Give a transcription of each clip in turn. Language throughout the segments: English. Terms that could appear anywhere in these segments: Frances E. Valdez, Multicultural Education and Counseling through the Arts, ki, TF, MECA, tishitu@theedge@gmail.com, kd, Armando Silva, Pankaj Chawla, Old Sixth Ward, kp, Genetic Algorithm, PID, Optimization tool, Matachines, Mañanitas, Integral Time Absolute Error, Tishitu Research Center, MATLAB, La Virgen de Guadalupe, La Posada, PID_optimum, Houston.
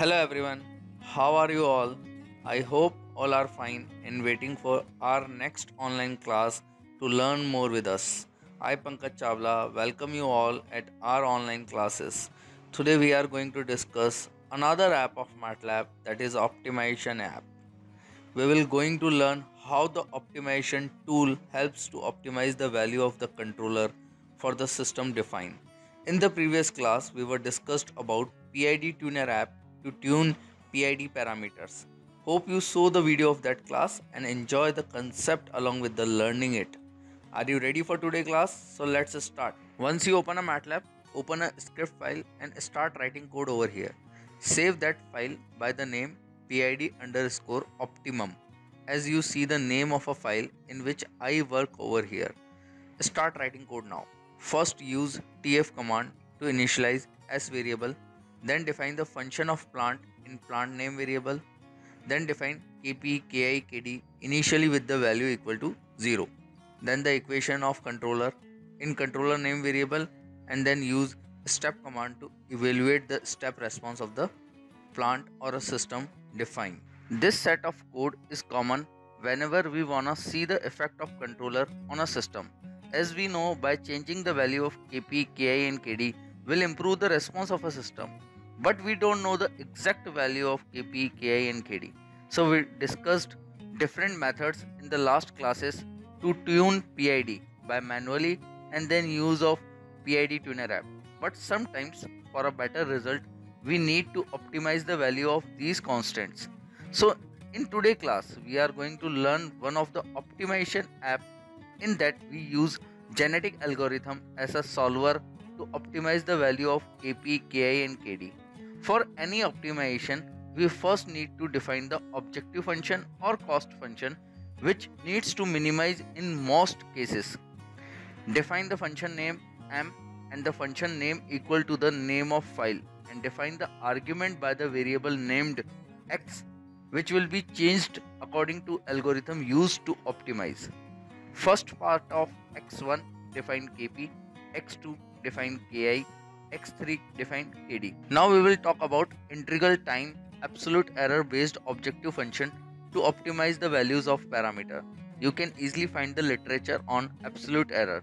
Hello everyone, how are you all? I hope all are fine and waiting for our next online class to learn more with us. I Pankaj Chawla welcome you all at our online classes. Today we are going to discuss another app of MATLAB, that is optimization app. We will going to learn how the optimization tool helps to optimize the value of the controller for the system defined. In the previous class we were discussed about PID tuner app to tune PID parameters. Hope you saw the video of that class and enjoy the concept along with the learning it. Are you ready for today's class? So let's start. Once you open a MATLAB, open a script file and start writing code over here. Save that file by the name PID_optimum, as you see the name of a file in which I work over here. Start writing code now. First use TF command to initialize S variable. Then define the function of plant in plant name variable. Then define kp, ki, kd initially with the value equal to 0. Then the equation of controller in controller name variable, and then use step command to evaluate the step response of the plant or a system defined. This set of code is common whenever we wanna see the effect of controller on a system. As we know, by changing the value of kp, ki and kd will improve the response of a system, but we don't know the exact value of kp, ki and kd. So we discussed different methods in the last classes to tune PID by manually and then use of PID tuner app. But sometimes for a better result we need to optimize the value of these constants. So in today's class we are going to learn one of the optimization app in that we use genetic algorithm as a solver to optimize the value of kp, ki and kd. For any optimization, we first need to define the objective function or cost function, which needs to minimize in most cases. Define the function name m and the function name equal to the name of file, and define the argument by the variable named x, which will be changed according to algorithm used to optimize. First part of x1 define kp, x2 define ki, x3 define kd. Now we will talk about integral time absolute error based objective function to optimize the values of parameter. You can easily find the literature on absolute error.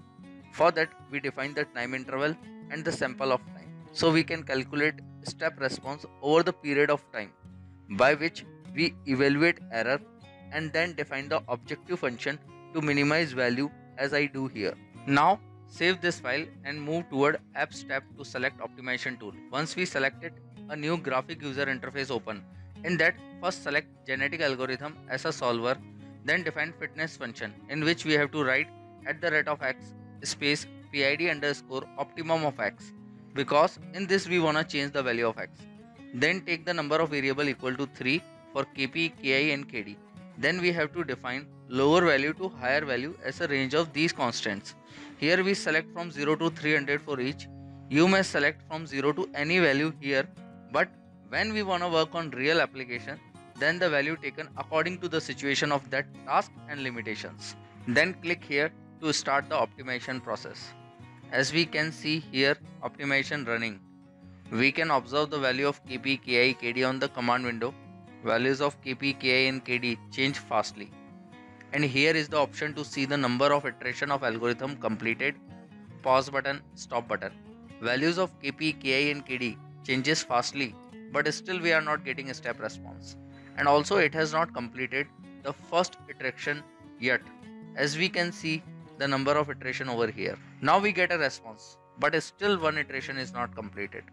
For that we define the time interval and the sample of time, so we can calculate step response over the period of time by which we evaluate error, and then define the objective function to minimize value as I do here. Now save this file and move toward apps tab to select optimization tool. Once we select it, a new graphic user interface open. In that, first select genetic algorithm as a solver, then define fitness function in which we have to write @x space PID_optimum of x, because in this we wanna change the value of x. Then take the number of variable equal to 3 for kp, ki and kd. Then we have to define lower value to higher value as a range of these constants. Here we select from 0 to 300 for each. You may select from 0 to any value here, but when we want to work on real application, then the value taken according to the situation of that task and limitations. Then click here to start the optimization process. As we can see here, optimization running. We can observe the value of kp, ki, kd on the command window. Values of kp, ki and kd change fastly. And here is the option to see the number of iteration of algorithm completed, pause button, stop button. Values of kp, ki and kd changes fastly, but still we are not getting a step response. And also it has not completed the first iteration yet. As we can see the number of iteration over here. Now we get a response, but still one iteration is not completed.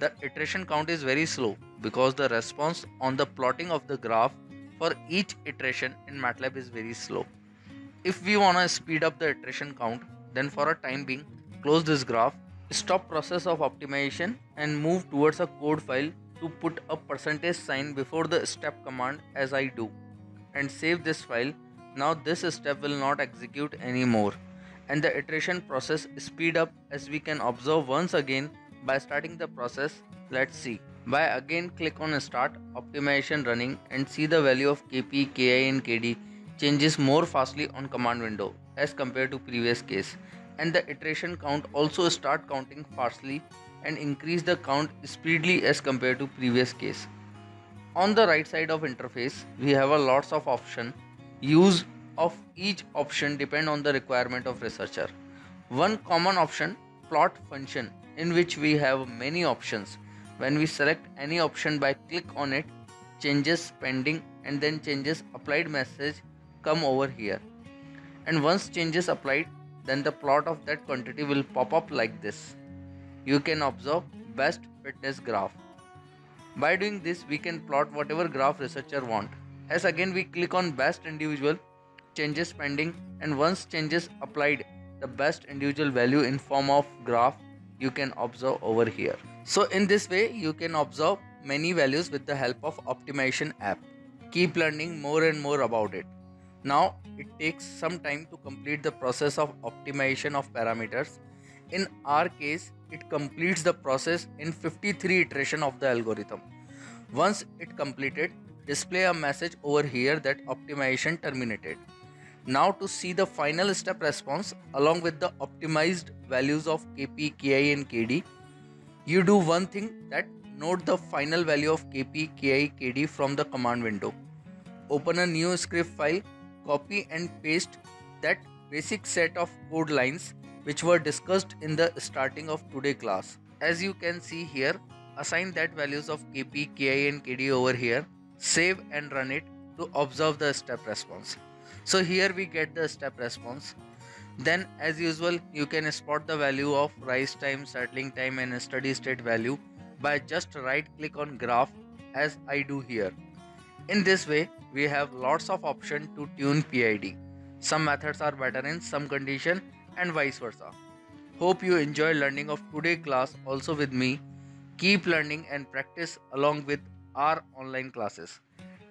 The iteration count is very slow because the response on the plotting of the graph for each iteration in MATLAB is very slow. If we want to speed up the iteration count, then for a time being close this graph, stop process of optimization and move towards a code file to put a %sign before the step command as I do, and save this file. Now this step will not execute anymore, and the iteration process speed up, as we can observe once again by starting the process. Let's see. By again click on start optimization running and see the value of kp, ki and kd changes more fastly on command window as compared to previous case, and the iteration count also start counting fastly and increase the count speedily as compared to previous case. On the right side of interface, we have a lots of option. Use of each option depend on the requirement of researcher. One common option, plot function, in which we have many options. When we select any option by click on it, changes pending and then changes applied message come over here. And once changes applied, then the plot of that quantity will pop up like this. You can observe best fitness graph. By doing this, we can plot whatever graph researcher want. As again we click on best individual, changes pending, and once changes applied, the best individual value in form of graph you can observe over here. So in this way you can observe many values with the help of optimization app. Keep learning more and more about it. Now it takes some time to complete the process of optimization of parameters. In our case, it completes the process in 53 iteration of the algorithm. Once it completed, display a message over here that optimization terminated. Now to see the final step response along with the optimized values of kp, ki and kd, you do one thing, that note the final value of kp, ki, kd from the command window. Open a new script file, copy and paste that basic set of code lines which were discussed in the starting of today's class. As you can see here, assign that values of kp, ki and kd over here, save and run it to observe the step response. So here we get the step response. Then as usual, you can spot the value of rise time, settling time and steady state value by just right click on graph as I do here. In this way, we have lots of options to tune PID. Some methods are better in some condition and vice versa. Hope you enjoy learning of today's class also with me. Keep learning and practice along with our online classes.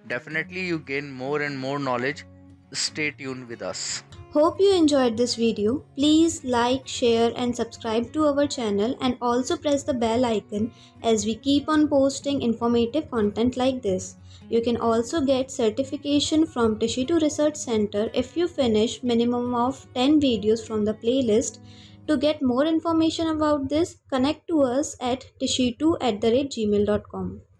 Definitely you gain more and more knowledge. Stay tuned with us. Hope you enjoyed this video. Please like, share and subscribe to our channel and also press the bell icon as we keep on posting informative content like this. You can also get certification from Tishitu Research Center if you finish minimum of 10 videos from the playlist. To get more information about this, connect to us at tishitu@theedge@gmail.com.